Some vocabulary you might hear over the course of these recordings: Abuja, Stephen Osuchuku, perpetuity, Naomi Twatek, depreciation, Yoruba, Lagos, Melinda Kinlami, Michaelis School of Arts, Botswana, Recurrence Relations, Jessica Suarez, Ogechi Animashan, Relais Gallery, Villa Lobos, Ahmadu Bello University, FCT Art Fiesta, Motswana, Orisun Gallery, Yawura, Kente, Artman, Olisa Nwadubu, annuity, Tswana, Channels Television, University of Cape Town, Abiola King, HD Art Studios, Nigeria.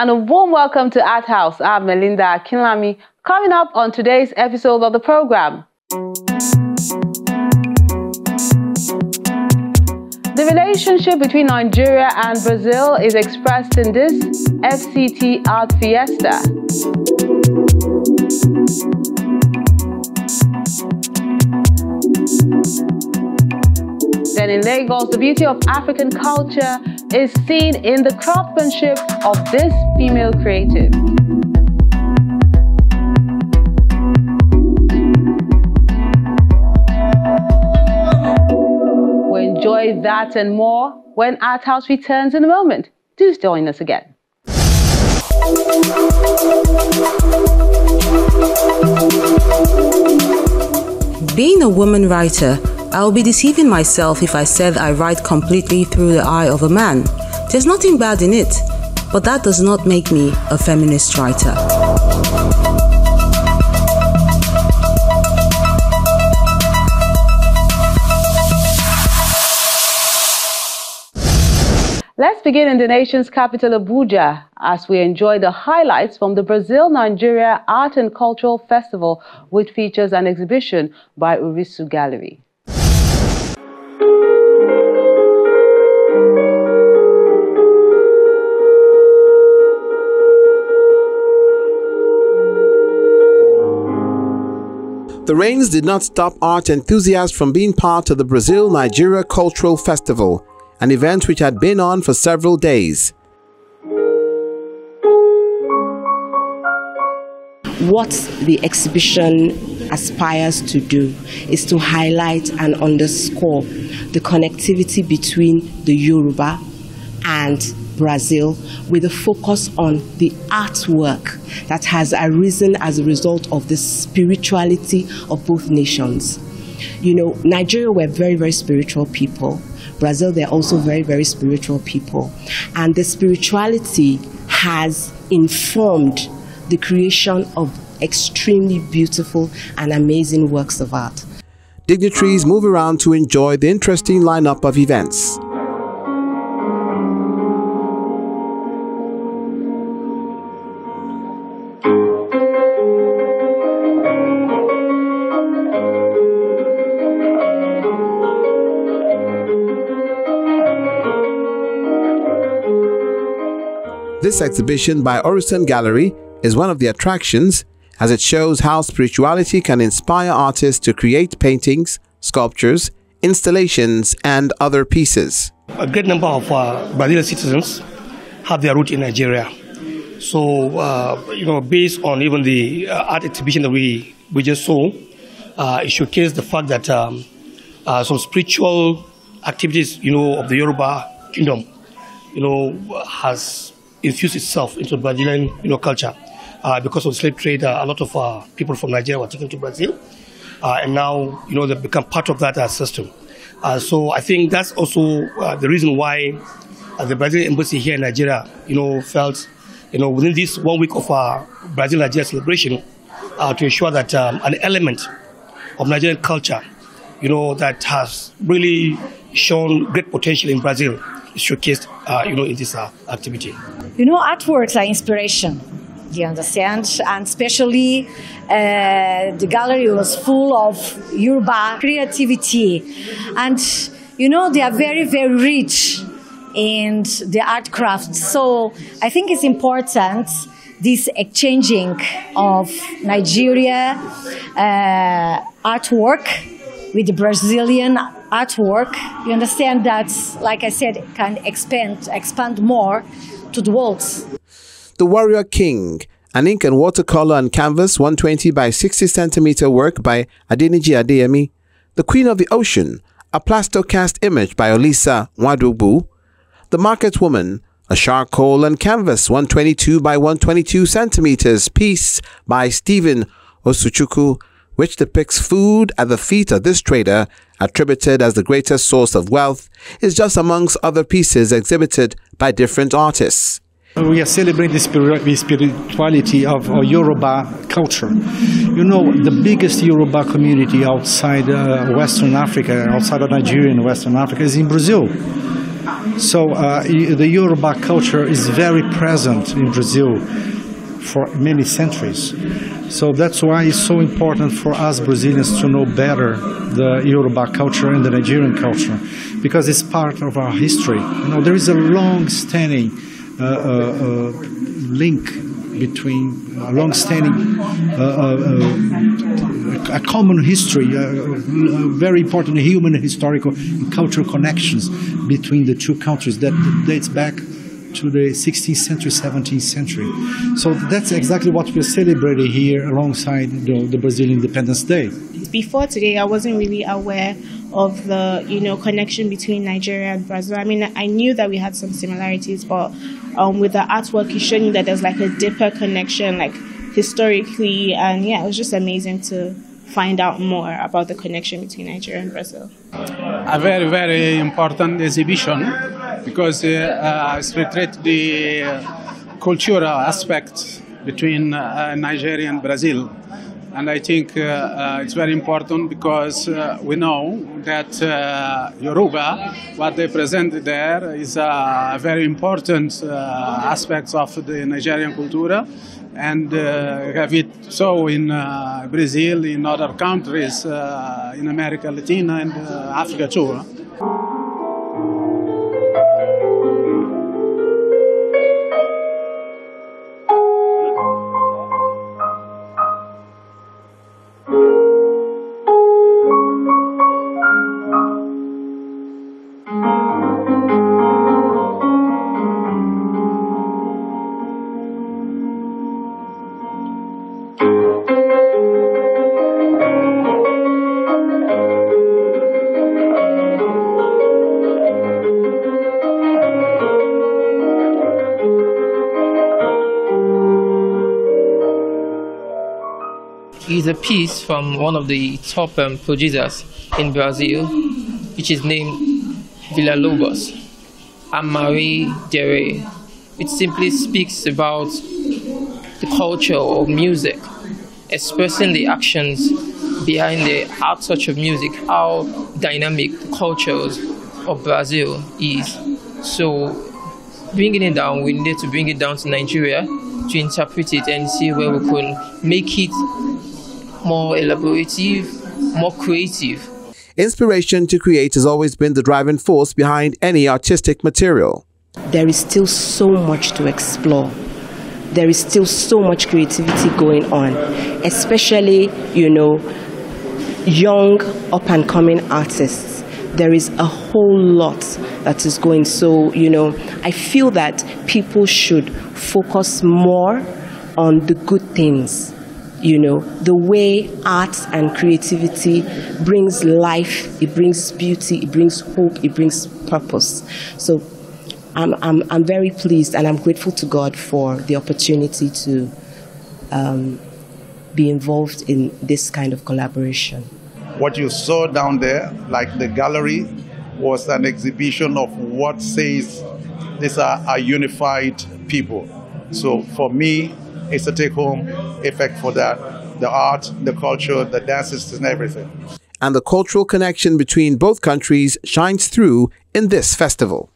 and a warm welcome to ArtHouse. I'm Melinda Kinlami, coming up on today's episode of the program. The relationship between Nigeria and Brazil is expressed in this FCT Art Fiesta. Then in Lagos, the beauty of African culture is seen in the craftsmanship of this female creative. Enjoy that and more when ArtHouse returns in a moment. Do join us again. Being a woman writer, I would be deceiving myself if I said I write completely through the eye of a man. There's nothing bad in it, but that does not make me a feminist writer. Let's begin in the nation's capital, Abuja, as we enjoy the highlights from the Brazil-Nigeria Art and Cultural Festival, which features an exhibition by Orisun Gallery. The rains did not stop art enthusiasts from being part of the Brazil-Nigeria Cultural Festival, an event which had been on for several days. What the exhibition aspires to do is to highlight and underscore the connectivity between the Yoruba and Brazil, with a focus on the artwork that has arisen as a result of the spirituality of both nations. You know, Nigeria were very, very spiritual people. Brazil, they're also very, very spiritual people. And the spirituality has informed the creation of extremely beautiful and amazing works of art. Dignitaries move around to enjoy the interesting lineup of events. This exhibition by Orisun Gallery is one of the attractions, as it shows how spirituality can inspire artists to create paintings, sculptures, installations and other pieces. A great number of Brazilian citizens have their root in Nigeria. So, you know, based on even the art exhibition that we just saw, it showcased the fact that some spiritual activities, you know, of the Yoruba kingdom, you know, has infused itself into Brazilian, you know, culture. Because of the slave trade, a lot of people from Nigeria were taken to Brazil, and now, you know, they've become part of that system. So I think that's also the reason why the Brazilian embassy here in Nigeria, you know, felt, you know, within this 1 week of Brazil-Nigeria celebration, to ensure that an element of Nigerian culture, you know, that has really shown great potential in Brazil, showcased, you know, in this activity. You know, artworks are inspiration, do you understand? And especially the gallery was full of Yoruba creativity. And, you know, they are very, very rich in the art craft. So I think it's important, this exchanging of Nigeria artwork with the Brazilian artwork. You understand that, like I said, can expand more to the world. The Warrior King, an ink and watercolor and canvas 120 by 60 centimeter work by Adeniji Adeyemi. The Queen of the Ocean, a plastocast image by Olisa Nwadubu. The Market Woman, a charcoal and canvas 122 by 122 centimeters piece by Stephen Osuchuku, which depicts food at the feet of this trader, attributed as the greatest source of wealth, is just amongst other pieces exhibited by different artists. We are celebrating the spirituality of our Yoruba culture. You know, the biggest Yoruba community outside Western Africa, outside of Nigeria and Western Africa, is in Brazil. So the Yoruba culture is very present in Brazil for many centuries. So that's why it's so important for us Brazilians to know better the Yoruba culture and the Nigerian culture, because it's part of our history. You know, there is a long-standing link between a long-standing, a common history, very important human, historical, and cultural connections between the two countries that dates back to the 16th century, 17th century. So that's exactly what we're celebrating here alongside the Brazilian Independence Day. Before today, I wasn't really aware of the connection between Nigeria and Brazil. I mean, I knew that we had some similarities, but with the artwork, it's showing that there's like a deeper connection, like historically, and yeah, it was just amazing to find out more about the connection between Nigeria and Brazil. A very, very important exhibition, because it's portrayed the cultural aspect between Nigeria and Brazil. And I think it's very important, because we know that Yoruba, what they present there is a very important aspect of the Nigerian culture, and have it so in Brazil, in other countries, in America Latina and Africa too. Is a piece from one of the top producers in Brazil, which is named Villa Lobos, and Marie Deray. It simply speaks about the culture of music, expressing the actions behind the art touch of music, how dynamic the cultures of Brazil is. So bringing it down, we need to bring it down to Nigeria to interpret it and see where we can make it more elaborative, more creative. Inspiration to create has always been the driving force behind any artistic material. There is still so much to explore. There is still so much creativity going on, especially, young up-and-coming artists. There is a whole lot that is going. So, I feel that people should focus more on the good things. The way art and creativity brings life, it brings beauty, it brings hope, it brings purpose. So I'm very pleased, and I'm grateful to God for the opportunity to be involved in this kind of collaboration. What you saw down there, like the gallery, was an exhibition of what says these are a unified people. So for me, it's a take-home effect for that, the art, the culture, the dances, and everything. And the cultural connection between both countries shines through in this festival.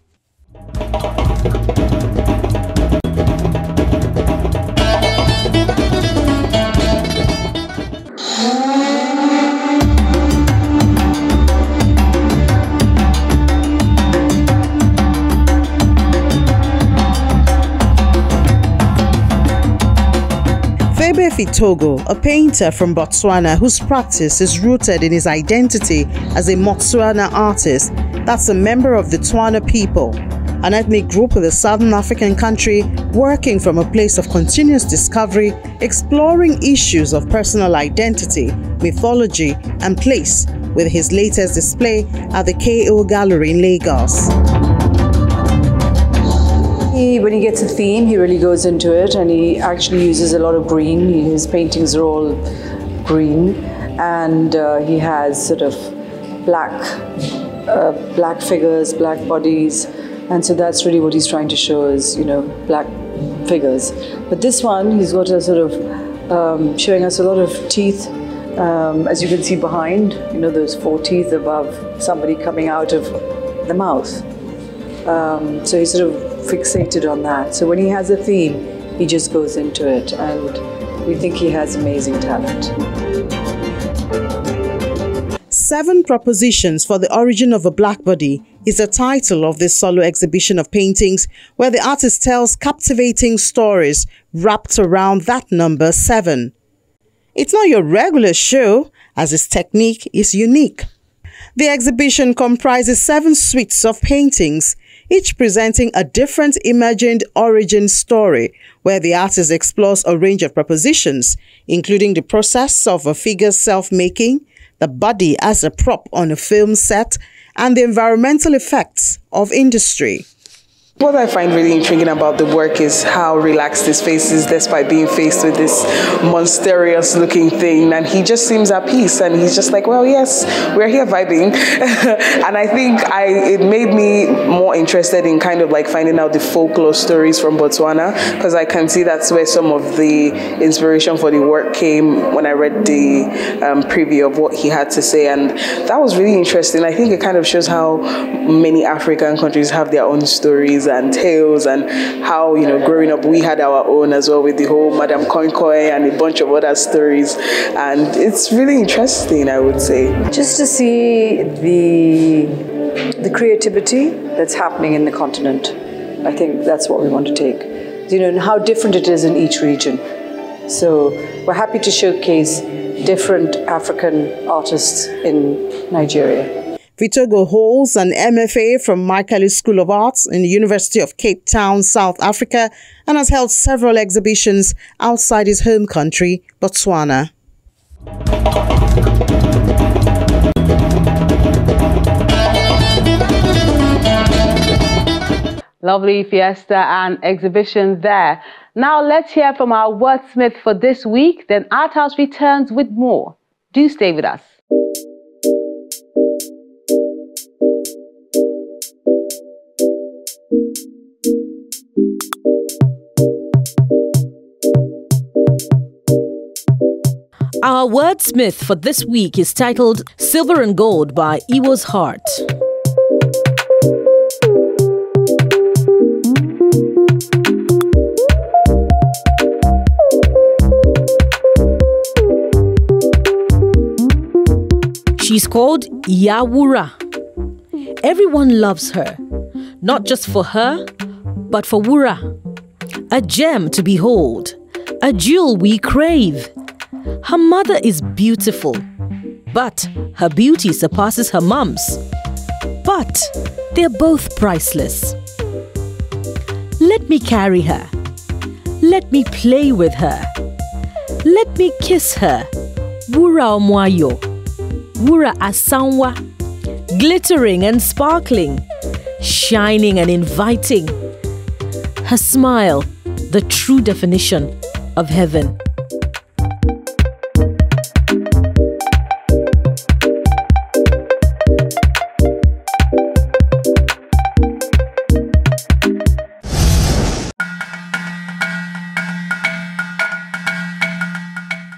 Mofi Togo, a painter from Botswana whose practice is rooted in his identity as a Motswana artist, that's a member of the Tswana people, an ethnic group of the southern African country working from a place of continuous discovery, exploring issues of personal identity, mythology and place, with his latest display at the KO Gallery in Lagos. When he gets a theme, he really goes into it, and he actually uses a lot of green. His paintings are all green, and he has sort of black figures, black bodies, and so that's really what he's trying to show is, black figures. But this one, he's got a sort of showing us a lot of teeth, as you can see behind, those 4 teeth above somebody coming out of the mouth. So he's sort of fixated on that. So when he has a theme, he just goes into it, and we think he has amazing talent. 7 Propositions for the Origin of a Black Body is the title of this solo exhibition of paintings, where the artist tells captivating stories wrapped around that number 7. It's not your regular show, as its technique is unique. The exhibition comprises 7 suites of paintings, each presenting a different imagined origin story, where the artist explores a range of propositions, including the process of a figure's self-making, the body as a prop on a film set, and the environmental effects of industry. What I find really intriguing about the work is how relaxed his face is despite being faced with this monstrous looking thing, and he just seems at peace, and he's just like, well, yes, we're here vibing. And I think it made me more interested in kind of like finding out the folklore stories from Botswana, because I can see that's where some of the inspiration for the work came when I read the preview of what he had to say, and that was really interesting. I think it kind of shows how many African countries have their own stories and tales, and how, you know, growing up we had our own as well, with the whole Madame Koi Koi and a bunch of other stories, and it's really interesting, I would say. Just to see the creativity that's happening in the continent, I think that's what we want to take, you know, and how different it is in each region. So we're happy to showcase different African artists in Nigeria. Togo holds an MFA from Michaelis School of Arts in the University of Cape Town, South Africa, and has held several exhibitions outside his home country, Botswana. Lovely fiesta and exhibition there. Now let's hear from our wordsmith for this week, then ArtHouse returns with more. Do stay with us. Our wordsmith for this week is titled Silver and Gold by Ewa's Heart. She's called Yawura. Everyone loves her, not just for her, but for Wura. A gem to behold, a jewel we crave. Her mother is beautiful, but her beauty surpasses her mom's. But they're both priceless. Let me carry her. Let me play with her. Let me kiss her. Wura omwayo. Wura asanwa. Glittering and sparkling. Shining and inviting. Her smile, the true definition of heaven.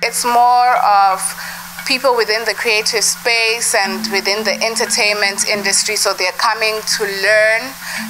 It's more of people within the creative space and within the entertainment industry. So they're coming to learn,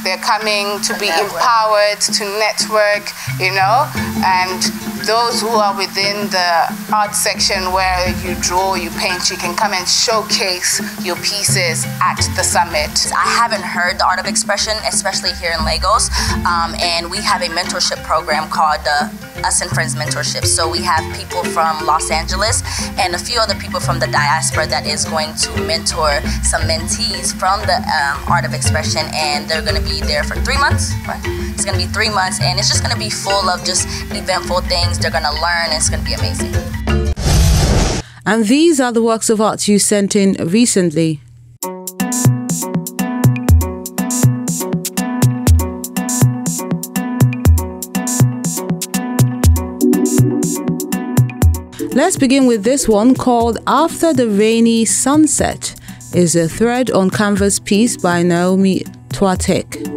they're coming to be empowered, to network, you know, and those who are within the art section where you draw, you paint, you can come and showcase your pieces at the summit. I haven't heard the art of expression, especially here in Lagos, and we have a mentorship program called the Us and Friends Mentorship. So we have people from Los Angeles and a few other people from the diaspora that is going to mentor some mentees from the Art of Expression, and they're going to be there for 3 months. Right? It's going to be 3 months, and it's just going to be full of just eventful things. They're going to learn, and it's going to be amazing. And these are the works of art you sent in recently. Let's begin with this one called After the Rainy Sunset. It's a thread on canvas piece by Naomi Twatek.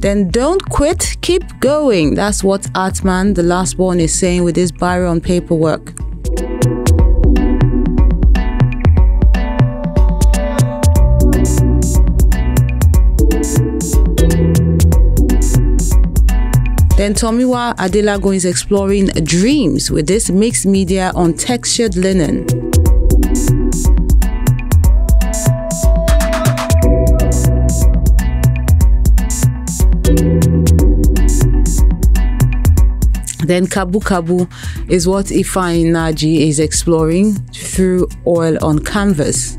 then don't quit, keep going. That's what Artman, the last one, is saying with his barrier on paperwork. Then Tomiwa Adelago is exploring dreams with this mixed media on textured linen. Then Kabu Kabu is what Ifeanyi is exploring through oil on canvas.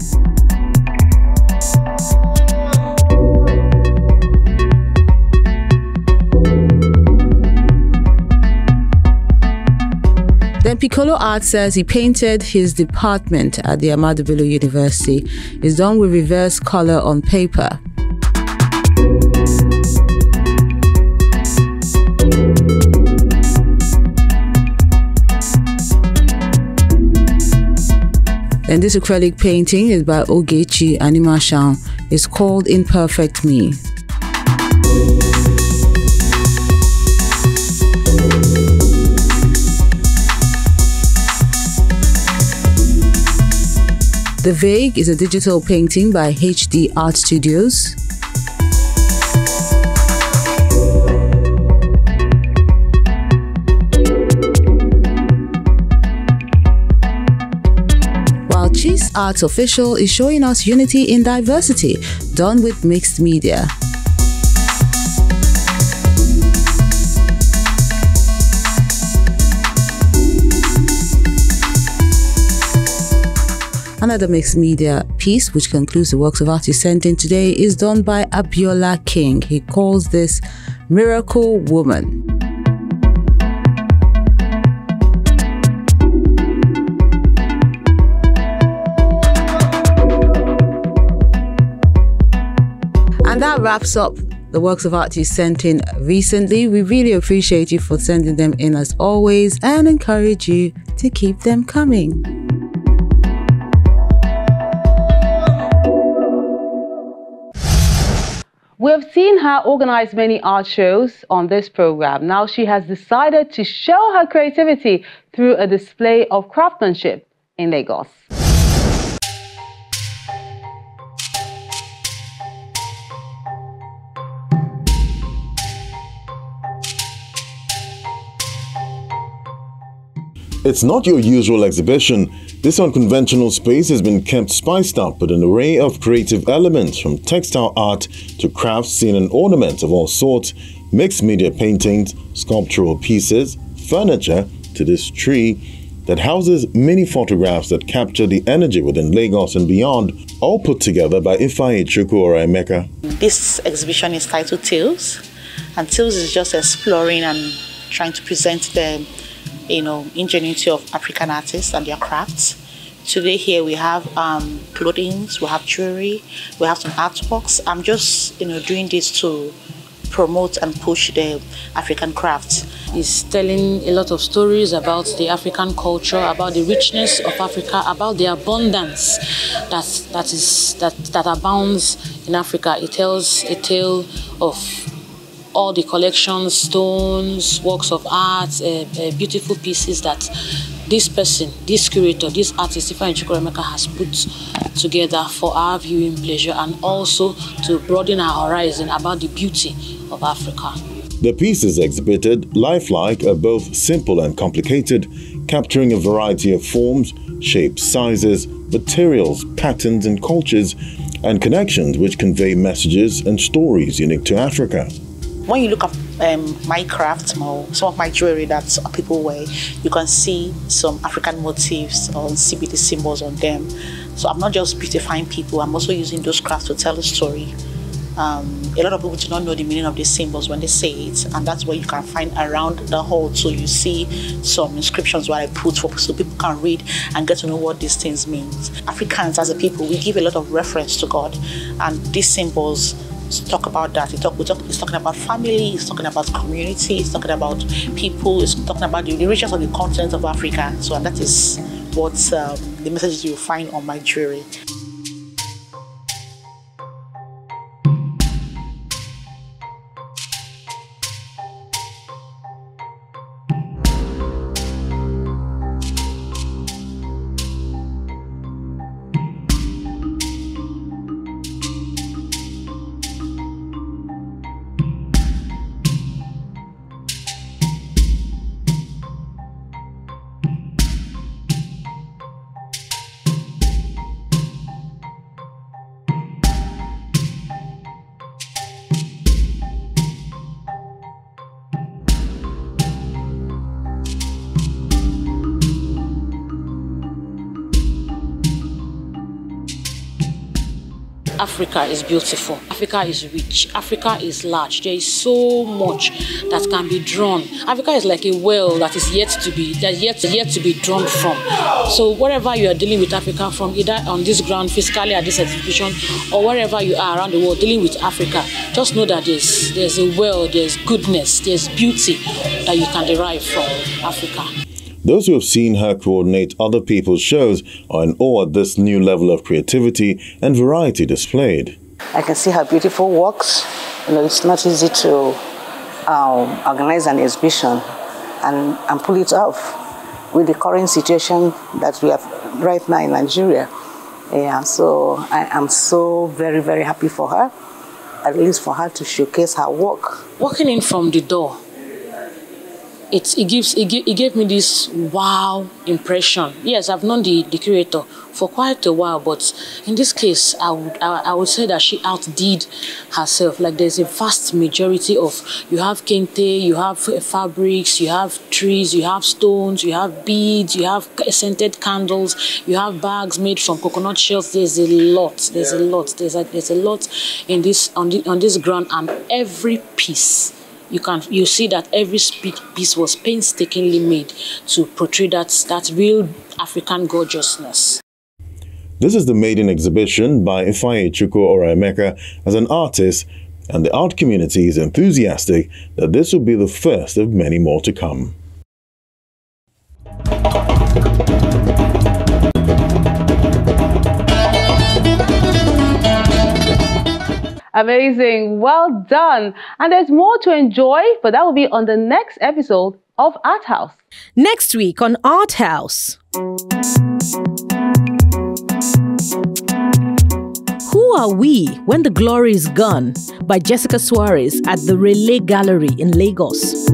Then Piccolo Art says he painted his department at the Ahmadu Bello University. It's done with reverse color on paper. Then this acrylic painting is by Ogechi Animashan. It's called Imperfect Me. The Vague is a digital painting by HD Art Studios. While Cheese Arts Official is showing us Unity in Diversity, done with mixed media. Another mixed media piece, which concludes the works of art he sent in today, is done by Abiola King. He calls this Miracle Woman. And that wraps up the works of art you sent in recently. We really appreciate you for sending them in as always, and encourage you to keep them coming. We've seen her organize many art shows on this program. Now she has decided to show her creativity through a display of craftsmanship in Lagos. It's not your usual exhibition. This unconventional space has been kept spiced up with an array of creative elements, from textile art to crafts, scene and ornaments of all sorts, mixed media paintings, sculptural pieces, furniture, to this tree that houses many photographs that capture the energy within Lagos and beyond, all put together by Ifeanyi Oraemeka. This exhibition is titled Tales, and Tales is just exploring and trying to present the ingenuity of African artists and their crafts. Today here we have clothing, we have jewelry, we have some artworks. I'm just doing this to promote and push the African crafts. It's telling a lot of stories about the African culture, about the richness of Africa, about the abundance that abounds in Africa. It tells a tale of all the collections, stones, works of art, beautiful pieces that this person, this curator, this artist, Ifeanyi Oraemeka, has put together for our viewing pleasure, and also to broaden our horizon about the beauty of Africa. The pieces exhibited, lifelike, are both simple and complicated, capturing a variety of forms, shapes, sizes, materials, patterns and cultures, and connections which convey messages and stories unique to Africa. When you look at my craft, some of my jewelry that people wear, you can see some African motifs or CBD symbols on them. So I'm not just beautifying people, I'm also using those crafts to tell a story. A lot of people do not know the meaning of these symbols when they say it, and that's what you can find around the hall. So you see some inscriptions where I put for so people can read and get to know what these things mean. Africans as a people, we give a lot of reference to God, and these symbols talk about that. It's talking about family, it's talking about community, it's talking about people, it's talking about the richness of the continent of Africa. So that is what the messages you'll find on my jewelry. Africa is beautiful, Africa is rich, Africa is large, there is so much that can be drawn. Africa is like a well that is yet to be drawn from. So wherever you are dealing with Africa from, either on this ground, physically at this exhibition, or wherever you are around the world dealing with Africa, just know that there's a well, there's goodness, there's beauty that you can derive from Africa. Those who have seen her coordinate other people's shows are in awe at this new level of creativity and variety displayed. I can see her beautiful works. You know, it's not easy to organize an exhibition and pull it off with the current situation that we have right now in Nigeria. Yeah, so I am so very, very happy for her, at least for her to showcase her work. Walking in from the door, It gave me this wow impression. Yes, I've known the curator for quite a while, but in this case, I would say that she outdid herself. Like, there's a vast majority of, you have kente, you have fabrics, you have trees, you have stones, you have beads, you have scented candles, you have bags made from coconut shells. There's a lot. There's a lot. There's a lot in this on this ground, and every piece. You see that every piece was painstakingly made to portray that real African gorgeousness. This is the maiden exhibition by Ifeanyi Oraemeka as an artist, and the art community is enthusiastic that this will be the first of many more to come. Amazing, well done. And there's more to enjoy, but that will be on the next episode of Art House. Next week on Art House. Who are we when the glory is gone? By Jessica Suarez at the Relais Gallery in Lagos.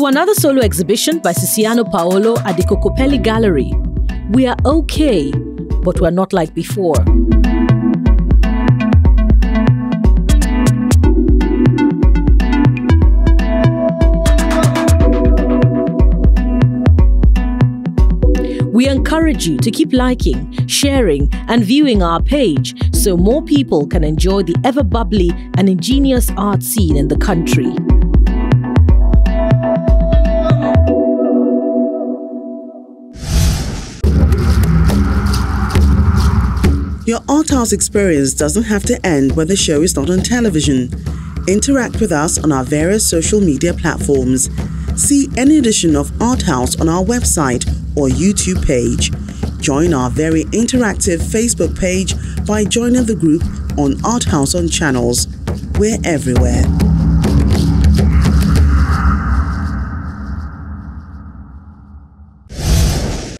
To another solo exhibition by Ciciano Paolo at the Kokopelli Gallery. We are okay, but we're not like before. We encourage you to keep liking, sharing, and viewing our page so more people can enjoy the ever bubbly and ingenious art scene in the country. Your Art House experience doesn't have to end when the show is not on television. Interact with us on our various social media platforms. See any edition of Art House on our website or YouTube page. Join our very interactive Facebook page by joining the group on Art House on Channels. We're everywhere.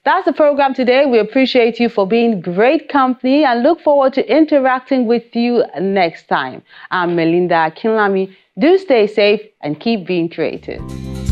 That's the program today. We appreciate you for being great company and look forward to interacting with you next time. I'm Melinda Kinlami. Do stay safe and keep being creative.